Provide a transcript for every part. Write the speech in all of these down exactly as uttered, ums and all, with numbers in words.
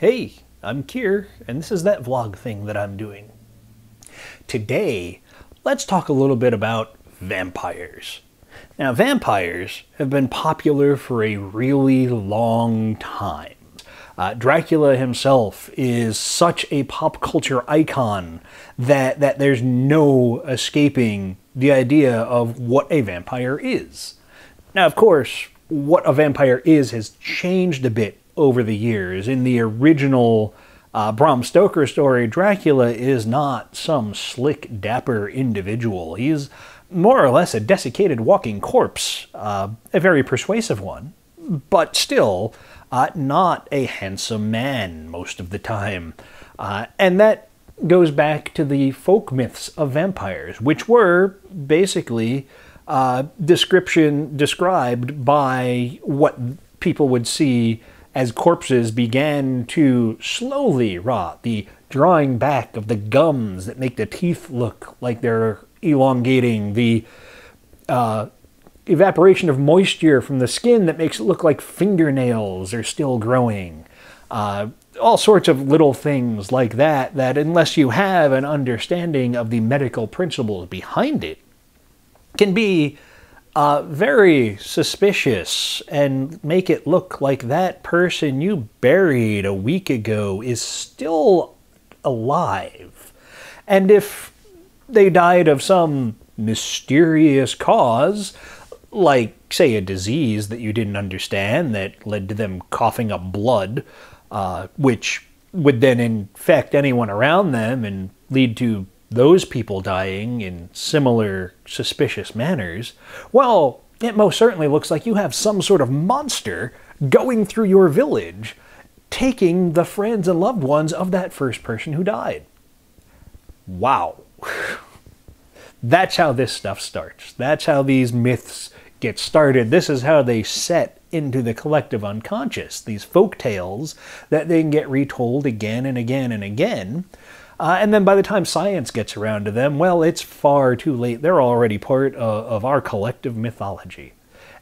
Hey, I'm Kier, and this is that vlog thing that I'm doing. Today, let's talk a little bit about vampires. Now, vampires have been popular for a really long time. Uh, Dracula himself is such a pop culture icon that, that there's no escaping the idea of what a vampire is. Now, of course, what a vampire is has changed a bit over the years. In the original uh, Bram Stoker story, Dracula is not some slick, dapper individual. He's more or less a desiccated walking corpse, uh, a very persuasive one, but still uh, not a handsome man most of the time. Uh, and that goes back to the folk myths of vampires, which were basically uh, description described by what people would see as corpses began to slowly rot, the drawing back of the gums that make the teeth look like they're elongating, the uh, evaporation of moisture from the skin that makes it look like fingernails are still growing. Uh, all sorts of little things like that, that unless you have an understanding of the medical principles behind it, can be Uh, very suspicious and make it look like that person you buried a week ago is still alive. And if they died of some mysterious cause, like, say, a disease that you didn't understand that led to them coughing up blood, uh, which would then infect anyone around them and lead to those people dying in similar suspicious manners, well, it most certainly looks like you have some sort of monster going through your village, taking the friends and loved ones of that first person who died. Wow. That's how this stuff starts. That's how these myths get started. This is how they set into the collective unconscious, these folk tales that then get retold again and again and again. Uh, and then by the time science gets around to them, well, it's far too late. They're already part of, of our collective mythology.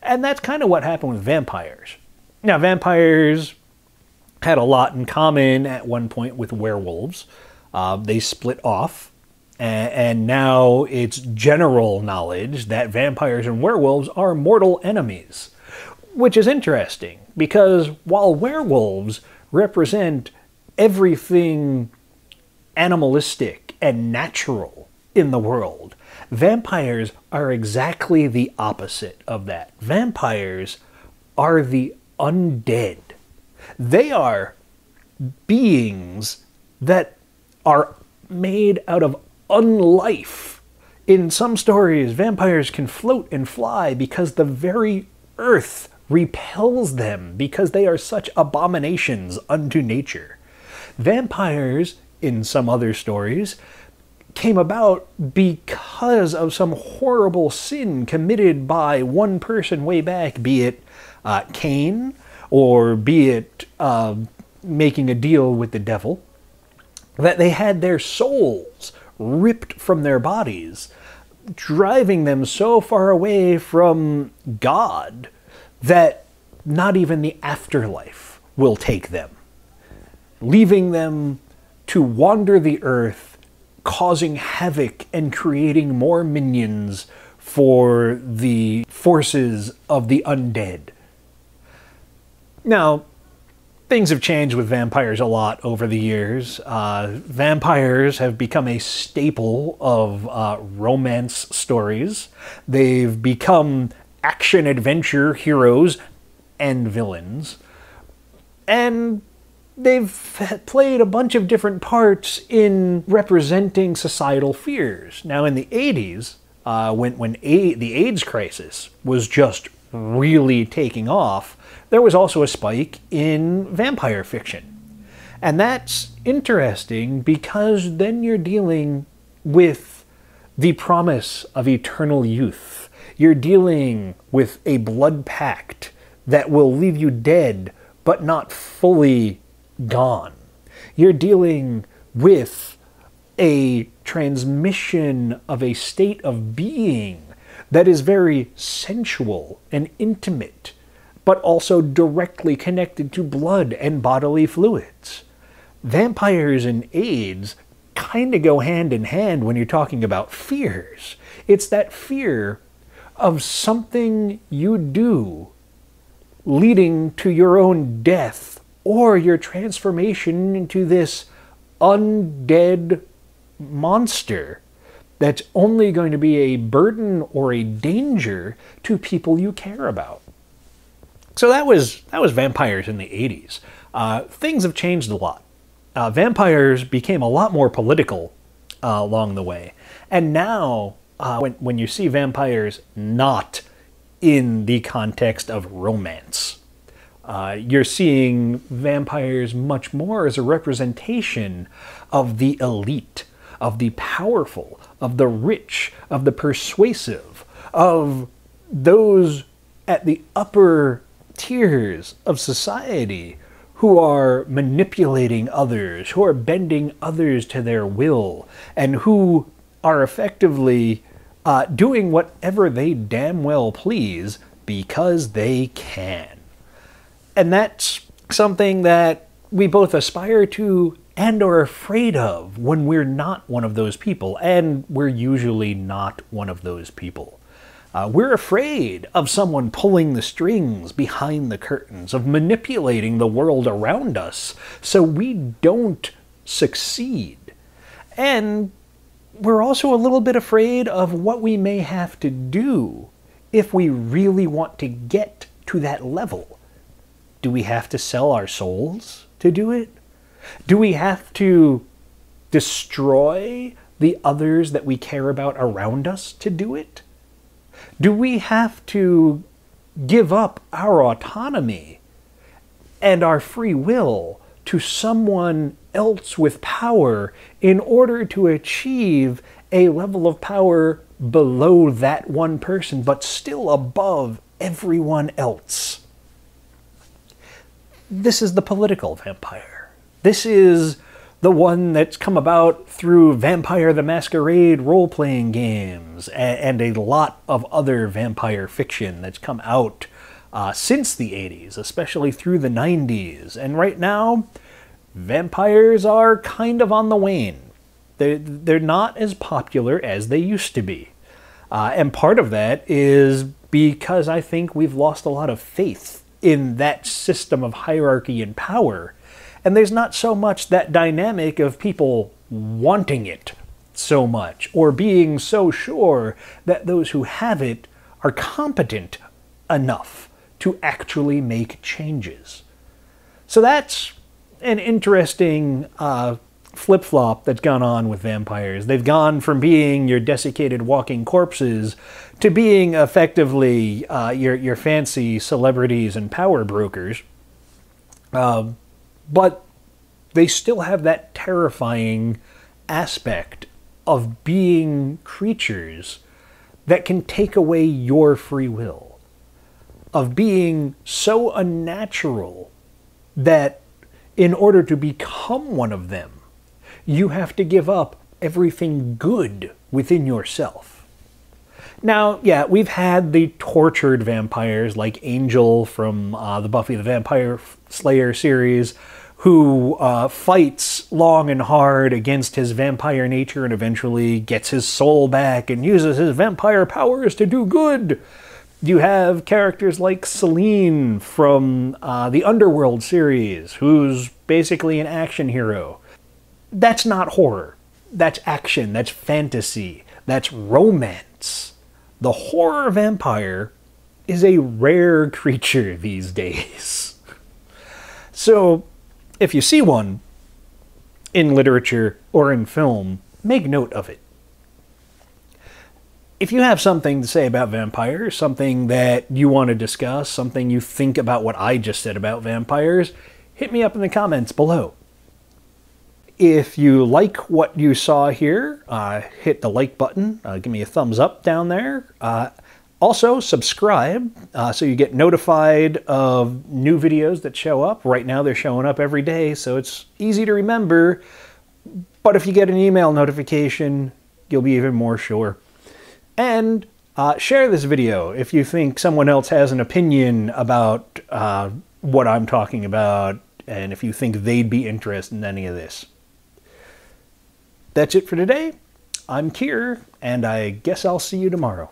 And that's kind of what happened with vampires. Now, vampires had a lot in common at one point with werewolves. Uh, they split off, and, and now it's general knowledge that vampires and werewolves are mortal enemies, which is interesting because while werewolves represent everything animalistic and natural in the world, vampires are exactly the opposite of that. Vampires are the undead. They are beings that are made out of unlife. In some stories, vampires can float and fly because the very earth repels them because they are such abominations unto nature. Vampires, in some other stories, came about because of some horrible sin committed by one person way back, be it uh, Cain, or be it uh, making a deal with the devil, that they had their souls ripped from their bodies, driving them so far away from God that not even the afterlife will take them, leaving them to wander the earth, causing havoc and creating more minions for the forces of the undead. Now, things have changed with vampires a lot over the years. Uh, vampires have become a staple of uh, romance stories. They've become action-adventure heroes and villains. And they've played a bunch of different parts in representing societal fears. Now, in the eighties, uh, when, when a the AIDS crisis was just really taking off, there was also a spike in vampire fiction. And that's interesting because then you're dealing with the promise of eternal youth. You're dealing with a blood pact that will leave you dead, but not fully gone. You're dealing with a transmission of a state of being that is very sensual and intimate, but also directly connected to blood and bodily fluids. Vampires and AIDS kind of go hand in hand when you're talking about fears. It's that fear of something you do leading to your own death or your transformation into this undead monster that's only going to be a burden or a danger to people you care about. So that was that was vampires in the eighties. Uh, things have changed a lot. Uh, vampires became a lot more political uh, along the way. And now, uh, when, when you see vampires not in the context of romance, uh, you're seeing vampires much more as a representation of the elite, of the powerful, of the rich, of the persuasive, of those at the upper tiers of society who are manipulating others, who are bending others to their will, and who are effectively uh, doing whatever they damn well please because they can. And that's something that we both aspire to and are afraid of when we're not one of those people, and we're usually not one of those people. Uh, we're afraid of someone pulling the strings behind the curtains, of manipulating the world around us so we don't succeed. And we're also a little bit afraid of what we may have to do if we really want to get to that level. Do we have to sell our souls to do it? Do we have to destroy the others that we care about around us to do it? Do we have to give up our autonomy and our free will to someone else with power in order to achieve a level of power below that one person, but still above everyone else? This is the political vampire. This is the one that's come about through Vampire the Masquerade role-playing games and, and a lot of other vampire fiction that's come out uh, since the eighties, especially through the nineties. And right now, vampires are kind of on the wane. They're, they're not as popular as they used to be. Uh, and part of that is because I think we've lost a lot of faith in that system of hierarchy and power. And there's not so much that dynamic of people wanting it so much or being so sure that those who have it are competent enough to actually make changes. So that's an interesting uh, flip-flop that's gone on with vampires. They've gone from being your desiccated walking corpses to being effectively uh, your, your fancy celebrities and power brokers. Uh, But they still have that terrifying aspect of being creatures that can take away your free will, of being so unnatural that in order to become one of them, you have to give up everything good within yourself. Now, yeah, we've had the tortured vampires like Angel from uh, the Buffy the Vampire Slayer series, who uh, fights long and hard against his vampire nature and eventually gets his soul back and uses his vampire powers to do good. You have characters like Selene from uh, the Underworld series, who's basically an action hero. That's not horror. That's action. That's fantasy. That's romance. The horror vampire is a rare creature these days. So, if you see one in literature or in film, make note of it. If you have something to say about vampires, something that you want to discuss, something you think about what I just said about vampires, hit me up in the comments below. If you like what you saw here, uh, hit the like button, uh, give me a thumbs up down there. Uh, also, subscribe uh, so you get notified of new videos that show up. Right now they're showing up every day, so it's easy to remember. But if you get an email notification, you'll be even more sure. And Uh, share this video if you think someone else has an opinion about uh, what I'm talking about, and if you think they'd be interested in any of this. That's it for today. I'm Kier, and I guess I'll see you tomorrow.